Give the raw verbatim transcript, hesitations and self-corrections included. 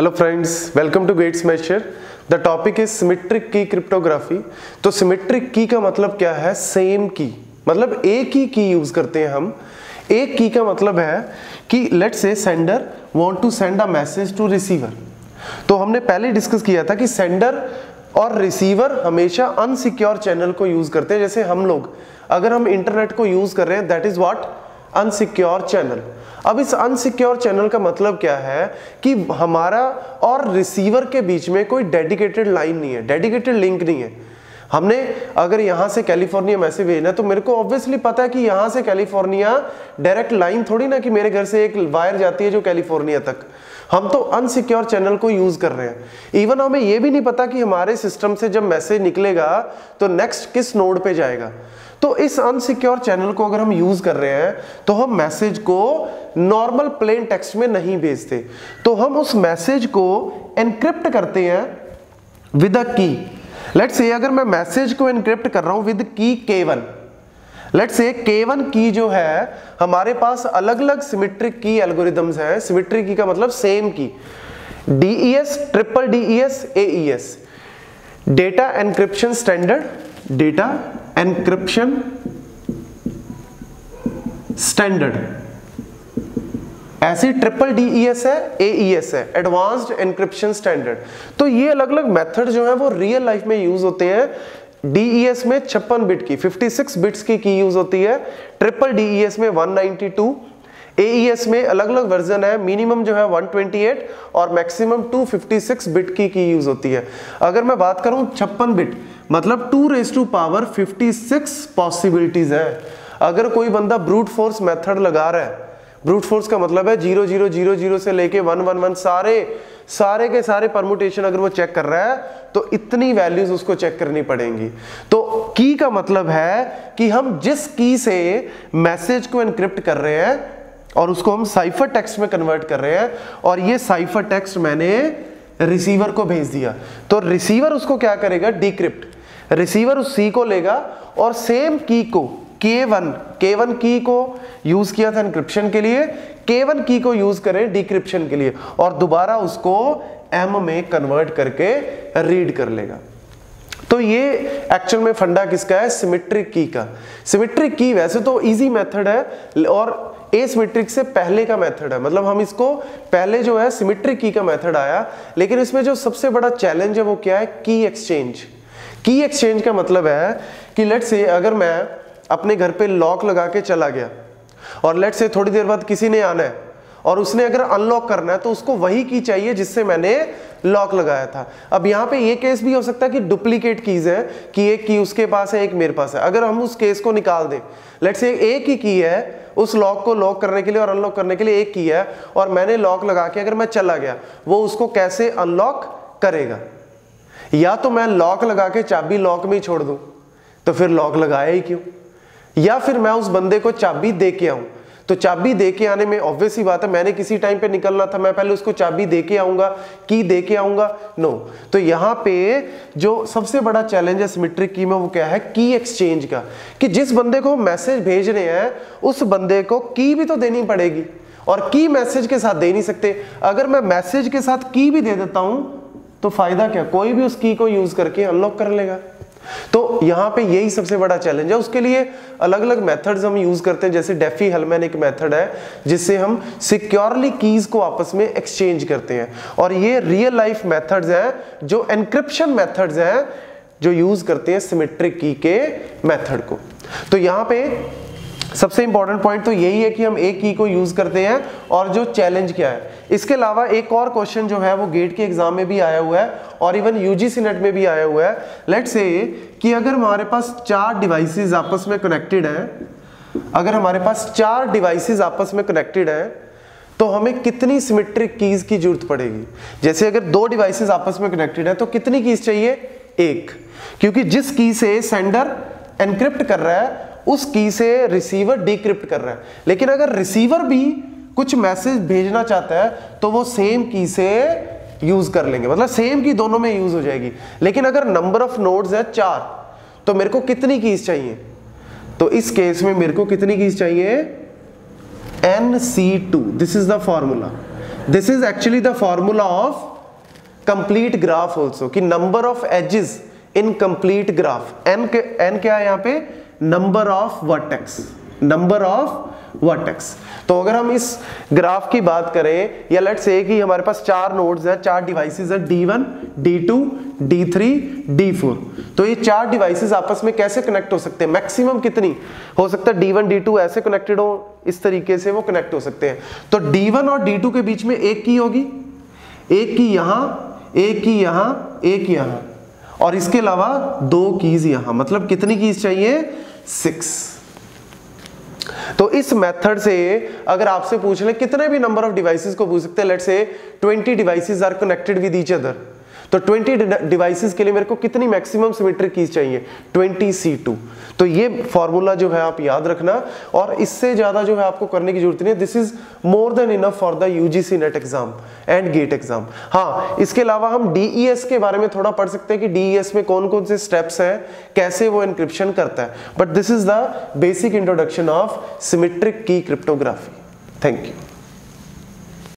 Hello friends, welcome to Gate Smasher. The topic is symmetric key cryptography. तो symmetric key का मतलब क्या है? सेम की, मतलब एक ही की यूज करते हैं हम। एक की का मतलब है कि let's say sender want to send a message to receiver. तो हमने पहले डिस्कस किया था कि सेंडर और रिसीवर हमेशा अनसिक्योर चैनल को यूज करते हैं। जैसे हम लोग अगर हम इंटरनेट को यूज कर रहे हैं, that is what unsecure channel. अब इस अनसिक्योर चैनल का मतलब क्या है कि हमारा और रिसीवर के बीच में कोई डेडिकेटेड लाइन नहीं है, डेडिकेटेड लिंक नहीं है। हमने अगर यहाँ से कैलिफोर्निया मैसेज भेजना तो मेरे को ऑब्वियसली पता है कि यहाँ से कैलिफोर्निया डायरेक्ट लाइन थोड़ी ना कि मेरे घर से एक वायर जाती है जो कैलिफोर्निया तक। हम तो अनसिक्योर चैनल को यूज कर रहे हैं। इवन हमें ये भी नहीं पता कि हमारे सिस्टम से जब मैसेज निकलेगा तो नेक्स्ट किस नोड पे जाएगा। तो इस अनसिक्योर चैनल को अगर हम यूज कर रहे हैं तो हम मैसेज को नॉर्मल प्लेन टेक्स्ट में नहीं भेजते, तो हम उस मैसेज को एनक्रिप्ट करते हैं विद अ की। लेट्स से अगर मैं मैसेज को एनक्रिप्ट कर रहा हूं विद की के वन। लेट्स से के वन की जो है, हमारे पास अलग अलग सिमेट्रिक की एल्गोरिदम्स हैं। सिमेट्रिक की का मतलब same key. D E S, triple D E S, A E S, data encryption standard, data encryption standard. ऐसी ट्रिपल डी ई एस है, ए ई एस है, एडवांस्ड एनक्रिप्शन स्टैंडर्ड। तो ये अलग अलग मेथड जो है वो रियल लाइफ में यूज होते हैं। डी ई एस में छप्पन बिट की, छप्पन बिट्स की की यूज होती है। ट्रिपल डी ई एस में एक सौ बानवे, ए ई एस में अलग अलग वर्जन है, मिनिमम जो है एक सौ अट्ठाईस और मैक्सिमम दो सौ छप्पन बिट की की यूज होती है। अगर मैं बात करूं छप्पन बिट, मतलब टू रेस टू पावर छप्पन पॉसिबिलिटीज है। अगर कोई बंदा ब्रूट फोर्स मेथड लगा रहा है, ब्रूट फोर्स का मतलब है जीरो जीरो जीरो जीरो से लेके वन वन वन सारे सारे के सारे परमुटेशन अगर वो चेक कर रहा है तो इतनी वैल्यूज उसको चेक करनी पड़ेंगी। तो की का मतलब है कि हम जिस की से मैसेज को एनक्रिप्ट कर रहे हैं और उसको हम साइफर टेक्स्ट में कन्वर्ट कर रहे हैं, और ये साइफर टेक्स्ट मैंने रिसीवर को भेज दिया तो रिसीवर उसको क्या करेगा? डिक्रिप्ट। रिसीवर उस सी को लेगा और सेम की को के वन, के वन की को यूज किया था एनक्रिप्शन के लिए, के वन की को यूज करें डिक्रिप्शन के लिए, और दोबारा उसको एम में कन्वर्ट करके रीड कर लेगा। तो ये एक्चुअल में फंडा किसका है? सिमेट्रिक की का। सिमेट्रिक की वैसे तो इजी मेथड है और एसिमेट्रिक से पहले का मेथड है, मतलब हम इसको पहले जो है सिमेट्रिक की का मेथड आया। लेकिन इसमें जो सबसे बड़ा चैलेंज है वो क्या है? की एक्सचेंज। की एक्सचेंज का मतलब है कि लेट्स से अगर मैं अपने घर पे लॉक लगा के चला गया और लेट्स से थोड़ी देर बाद किसी ने आना है और उसने अगर अनलॉक करना है तो उसको वही की चाहिए जिससे मैंने लॉक लगाया था। अब यहाँ पे ये केस भी हो सकता है कि डुप्लीकेट कीज है, कि एक की उसके पास है, एक मेरे पास है। अगर हम उस केस को निकाल दें, लेट्स से एक ही की है उस लॉक को लॉक करने के लिए और अनलॉक करने के लिए, एक की है और मैंने लॉक लगा के अगर मैं चला गया, वो उसको कैसे अनलॉक करेगा? या तो मैं लॉक लगा के चाबी लॉक में ही छोड़ दूं, तो फिर लॉक लगाया ही क्यों? या फिर मैं उस बंदे को चाबी दे के आऊं, तो चाबी दे के आने में ऑब्वियस ही बात है मैंने किसी टाइम पे निकलना था, मैं पहले उसको चाबी दे के आऊंगा, की दे के आऊंगा? नो। तो यहाँ पे जो सबसे बड़ा चैलेंज है सिमेट्रिक की में वो क्या है? की एक्सचेंज का, कि जिस बंदे को मैसेज भेज रहे हैं उस बंदे को की भी तो देनी पड़ेगी, और की मैसेज के साथ दे नहीं सकते। अगर मैं मैसेज के साथ की भी दे देता हूँ तो फायदा क्या? कोई भी उस की को यूज करके अनलॉक कर लेगा। तो यहाँ पे यही सबसे बड़ा चैलेंज है। उसके लिए अलग अलग मेथड्स हम यूज करते हैं, जैसे डेफी हेलमैन एक मेथड है जिससे हम सिक्योरली कीज को आपस में एक्सचेंज करते हैं, और ये रियल लाइफ मेथड्स हैं जो एनक्रिप्शन मेथड्स हैं जो यूज करते हैं सिमेट्रिक की के मेथड को। तो यहाँ पे सबसे इंपॉर्टेंट पॉइंट तो यही है कि हम एक की को यूज करते हैं और जो चैलेंज क्या है। इसके अलावा एक और क्वेश्चन जो है वो गेट के एग्जाम में भी आया हुआ है और इवन यूजीसी नेट में भी आया हुआ है। लेट्स से कि अगर हमारे पास चार डिवाइसेस आपस में कनेक्टेड हैं, अगर हमारे पास चार डिवाइसेस आपस में कनेक्टेड हैं तो हमें कितनी सिमेट्रिक कीज की जरूरत पड़ेगी? जैसे अगर दो डिवाइसेस आपस में कनेक्टेड है तो कितनी कीज चाहिए? एक, क्योंकि जिस की से सेंडर एनक्रिप्ट कर रहा है उस की से रिसीवर डिक्रिप्ट कर रहा है। लेकिन अगर रिसीवर भी कुछ मैसेज भेजना चाहता है तो वो सेम की से यूज कर लेंगे, मतलब सेम की दोनों में यूज हो जाएगी। लेकिन अगर नंबर ऑफ नोड्स है चार, तो मेरे को कितनी कीज चाहिए? तो इस केस में मेरे को कितनी कीज चाहिए? N C two. This is the formula This is actually the formula of complete graph also, कि number of edges in complete graph. n n क्या है यहाँ पे? Number of vertex. Number of vertex. तो अगर हम इस ग्राफ की बात करें, या लेट्स से कि हमारे पास चार नोड्स हैं, चार डिवाइसेस हैं, D one, D two, D three, D four. तो ये चार डिवाइसेस आपस में कैसे कनेक्ट हो सकते हैं? मैक्सिमम कितनी हो सकता है? डी वन, डी टू ऐसे कनेक्टेड हो, इस तरीके से वो कनेक्ट हो सकते हैं. तो डी वन और डी टू के बीच में एक की होगी, एक की यहाँ, एक की यहाँ, एक यहाँ, और इसके अलावा दो कीज यहाँ. मतलब कितनी कीज चाहिए? सिक्स. तो इस मेथड से अगर आपसे पूछ ले कितने भी नंबर ऑफ डिवाइसेस को पूछ सकते हैं, let's say twenty devices are connected with each other, तो ट्वेंटी डिवाइसेस के लिए मेरे को कितनी मैक्सिमम सिमेट्रिक कीज चाहिए? Twenty C two. तो ये फॉर्मूला जो है आप याद रखना, और इससे ज़्यादा जो है आपको करने की जरूरत नहीं है. This is more than enough for the UGC net exam and GATE exam. हाँ, इसके अलावा हम डीईएस के बारे में थोड़ा पढ़ सकते हैं कि डीईएस में कौन कौन से स्टेप्स हैं, कैसे वो एनक्रिप्शन करता है. But this is the basic introduction of symmetric key cryptography. Thank you.